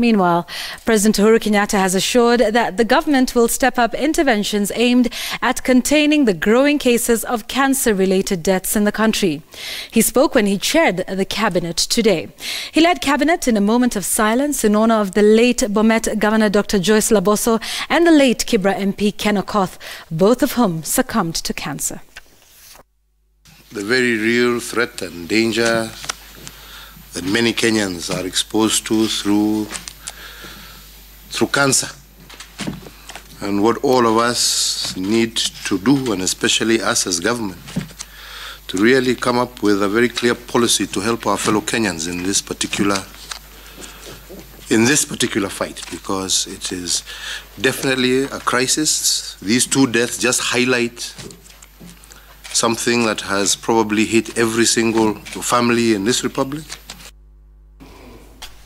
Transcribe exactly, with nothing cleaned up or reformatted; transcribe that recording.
Meanwhile, President Uhuru Kenyatta has assured that the government will step up interventions aimed at containing the growing cases of cancer-related deaths in the country. He spoke when he chaired the cabinet today. He led cabinet in a moment of silence in honor of the late Bomet Governor Doctor Joyce Laboso and the late Kibra M P Ken Okoth, both of whom succumbed to cancer. The very real threat and danger that many Kenyans are exposed to through through cancer. And what all of us need to do, and especially us as government, to really come up with a very clear policy to help our fellow Kenyans in this particular in this particular fight, because it is definitely a crisis. These two deaths just highlight something that has probably hit every single family in this republic.